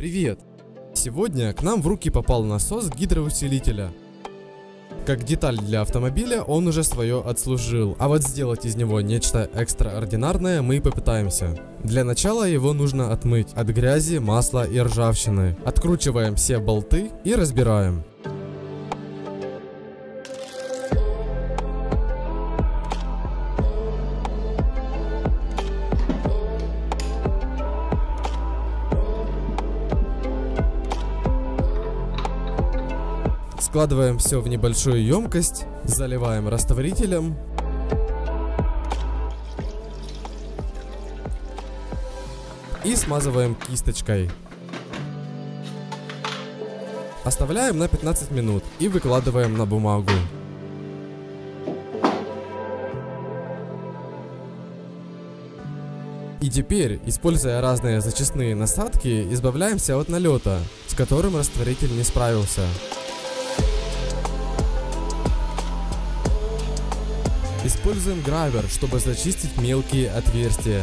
Привет! Сегодня к нам в руки попал насос гидроусилителя. Как деталь для автомобиля он уже свое отслужил, а вот сделать из него нечто экстраординарное мы попытаемся. Для начала его нужно отмыть от грязи, масла и ржавчины. Откручиваем все болты и разбираем. Складываем все в небольшую емкость, заливаем растворителем. И смазываем кисточкой. Оставляем на 15 минут и выкладываем на бумагу. И теперь, используя разные зачистные насадки, избавляемся от налета, с которым растворитель не справился. Используем гравер, чтобы зачистить мелкие отверстия.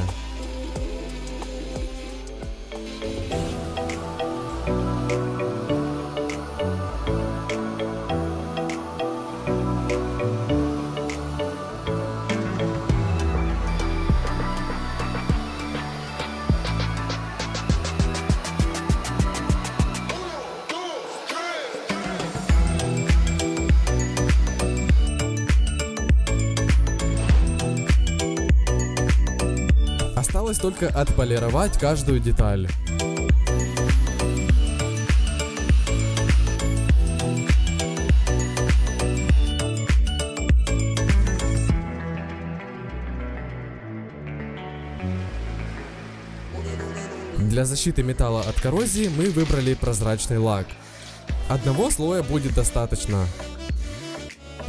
Осталось только отполировать каждую деталь. Для защиты металла от коррозии мы выбрали прозрачный лак. Одного слоя будет достаточно.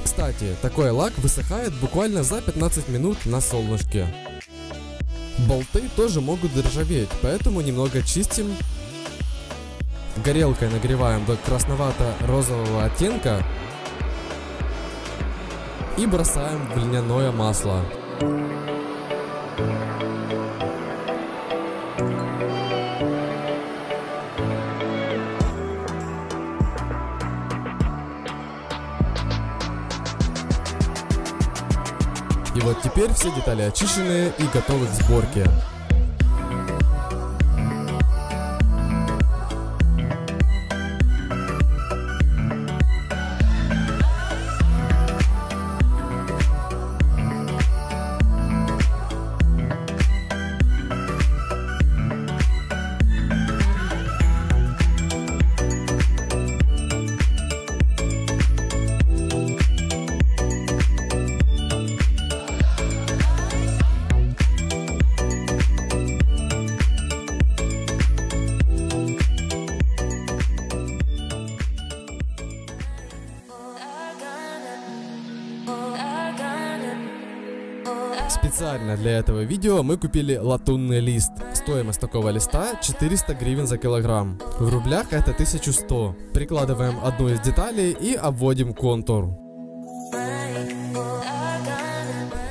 Кстати, такой лак высыхает буквально за 15 минут на солнышке. Болты тоже могут ржаветь, поэтому немного чистим. Горелкой нагреваем до красновато-розового оттенка и бросаем в льняное масло. И вот теперь все детали очищенные и готовы к сборке. Специально для этого видео мы купили латунный лист. Стоимость такого листа 400 гривен за килограмм. В рублях это 1100. Прикладываем одну из деталей и обводим контур.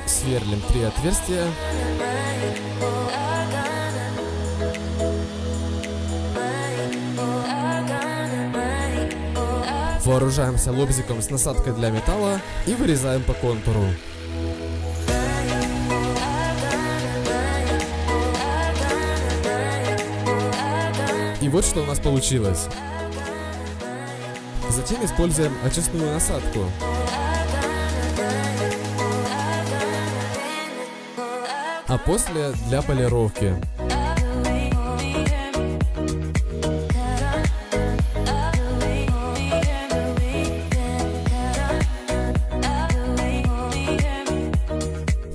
Сверлим 3 отверстия. Вооружаемся лобзиком с насадкой для металла и вырезаем по контуру. И вот что у нас получилось. Затем используем очистную насадку. А после для полировки.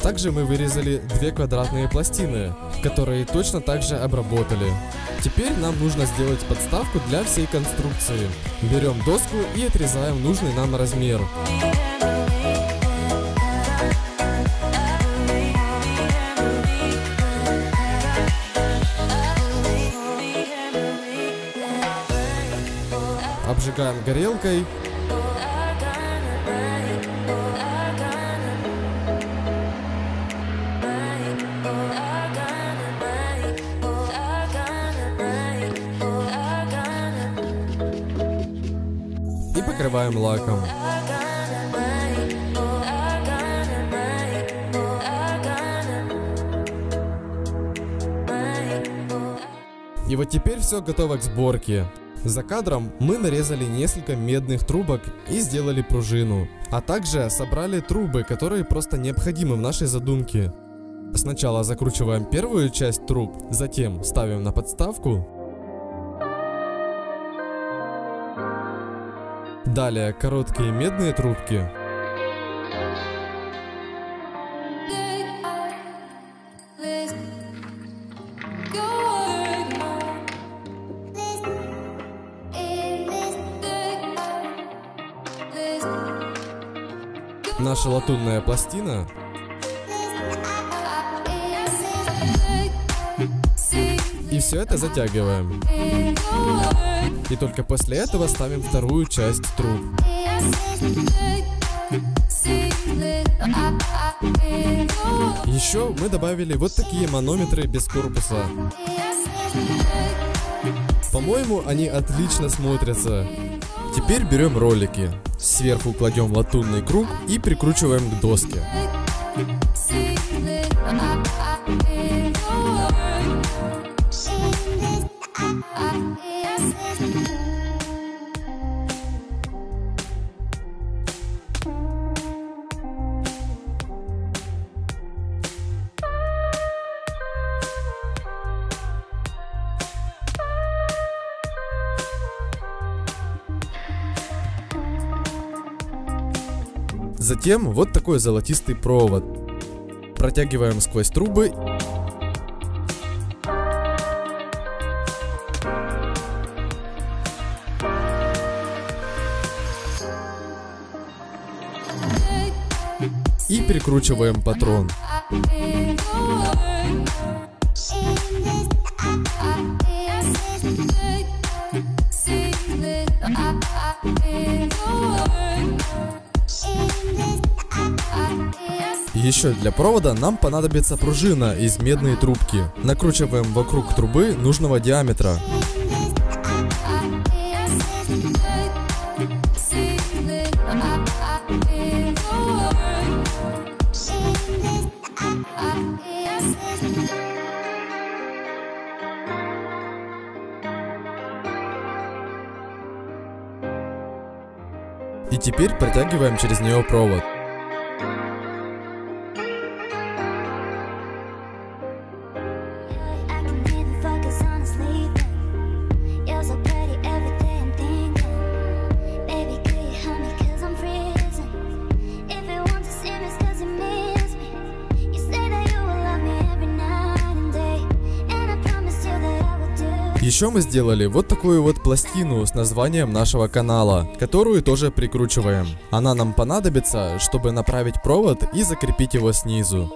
Также мы вырезали 2 квадратные пластины, которые точно также обработали. Теперь нам нужно сделать подставку для всей конструкции. Берем доску и отрезаем нужный нам размер. Обжигаем горелкой. и покрываем лаком. И вот теперь все готово к сборке. За кадром мы нарезали несколько медных трубок и сделали пружину. А также собрали трубы, которые просто необходимы в нашей задумке. Сначала закручиваем первую часть труб, затем ставим на подставку. Далее короткие медные трубки. Наша латунная пластина. И все это затягиваем. И только после этого ставим вторую часть труб. Еще мы добавили вот такие манометры без корпуса. По-моему, они отлично смотрятся. Теперь берем ролики. Сверху кладем латунный круг и прикручиваем к доске. Затем вот такой золотистый провод. Протягиваем сквозь трубы. И прикручиваем патрон. Еще для провода нам понадобится пружина из медной трубки. Накручиваем вокруг трубы нужного диаметра. И теперь протягиваем через нее провод. Еще мы сделали вот такую вот пластину с названием нашего канала, которую тоже прикручиваем. Она нам понадобится, чтобы направить провод и закрепить его снизу.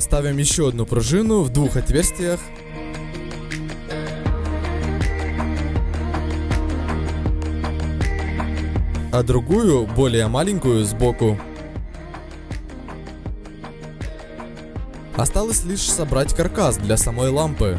Ставим еще одну пружину в двух отверстиях. А другую, более маленькую, сбоку. Осталось лишь собрать каркас для самой лампы.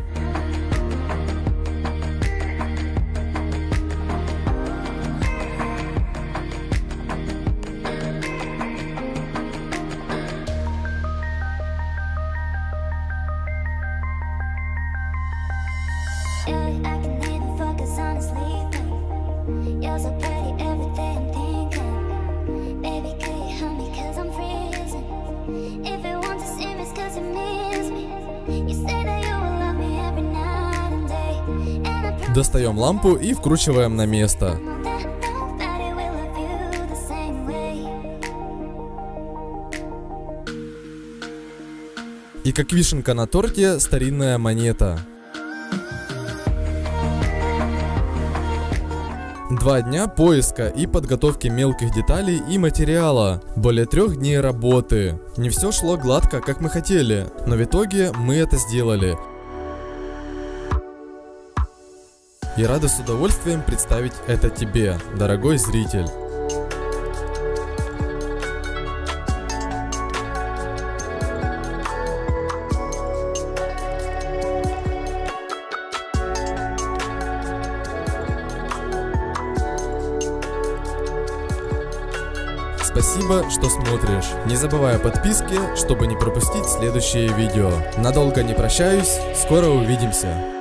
Достаем лампу и вкручиваем на место. И как вишенка на торте, старинная монета. 2 дня поиска и подготовки мелких деталей и материала, более 3 дней работы. Не все шло гладко, как мы хотели, но в итоге мы это сделали. И рады с удовольствием представить это тебе, дорогой зритель. Спасибо, что смотришь. Не забывай о подписке, чтобы не пропустить следующее видео. Надолго не прощаюсь, скоро увидимся.